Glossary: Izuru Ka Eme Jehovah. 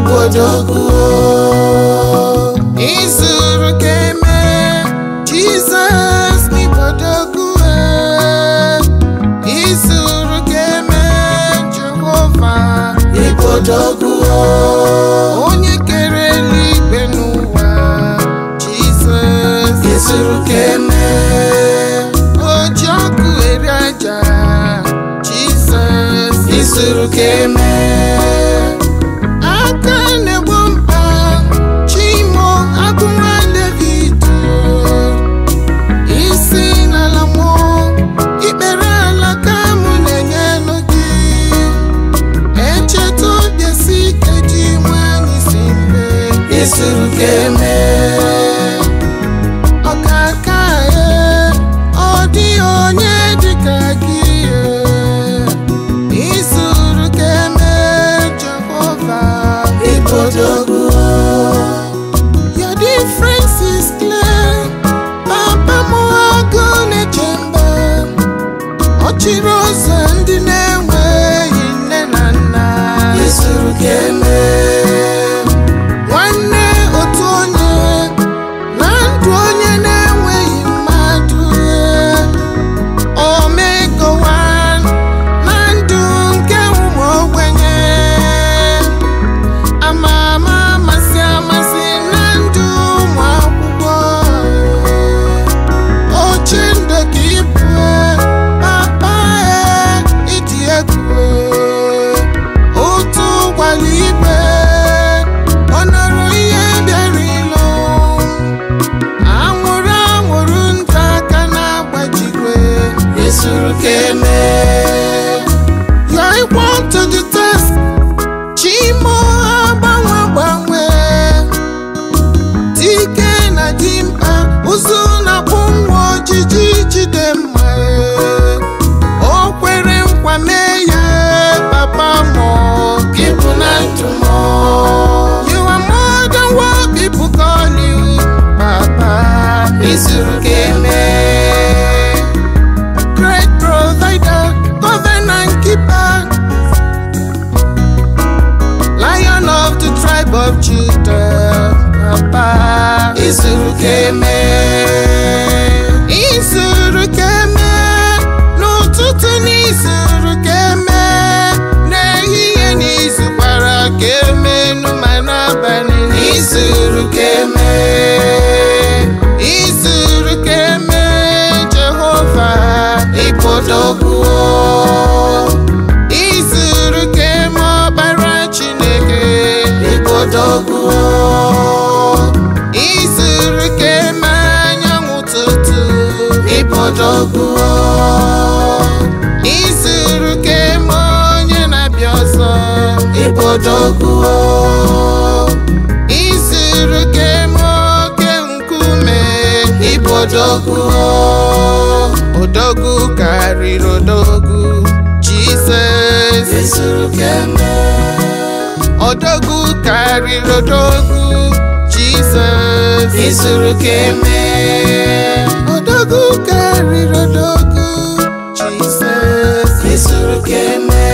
bodogo. Izuru ka eme Jesus ni bodogo. Izuru ka eme Jehovah ni bodogo. Onye kere eluigwe n'ụwa Jesus. Izuru ka eme ojoku eri aja Jesus. Izuru ka eme. Izuru ka eme ọkaka ọ dị onye dị ka gị. Izuru ka eme Jehovah ibodogo. Your difference is clear. Papa mo ago ne chemba ọchịrị ụzọ ndị na-enweghị nne na nna. Izuru ka eme. Izuru ka eme. I want to do this. Chimo agbanwe agbanwe. Dike na dimkpa ụzụ na kpụnwụ ojiji jide mma. O kwere nkwa mee ya papa mọ ka ị bụ na ndụ mọ. You are more than what people call you papa. Izuru ka eme. Of Judah, Papa. Izuru ka eme. Izuru ka eme. N'ụtụtụ n'izuru ka eme. N'ehihie n'izukwara ka eme n'ụma n'abalị. Izuru ka eme. Izuru ka eme Jehovah ibodogo. Izuru ka eme anyanwụ ụtụtụ ibodogo. Izuru ka eme onye na-abịa ọzọ ibodogo. Izuru ka eme oke nkume ibodogo. Odogu karịrị odogu Jesus. Izuru ka eme. Odogu karịrị odogu Jesus. Izuru ka eme. Odogu karịrị odogu Jesus. Izuru ka eme.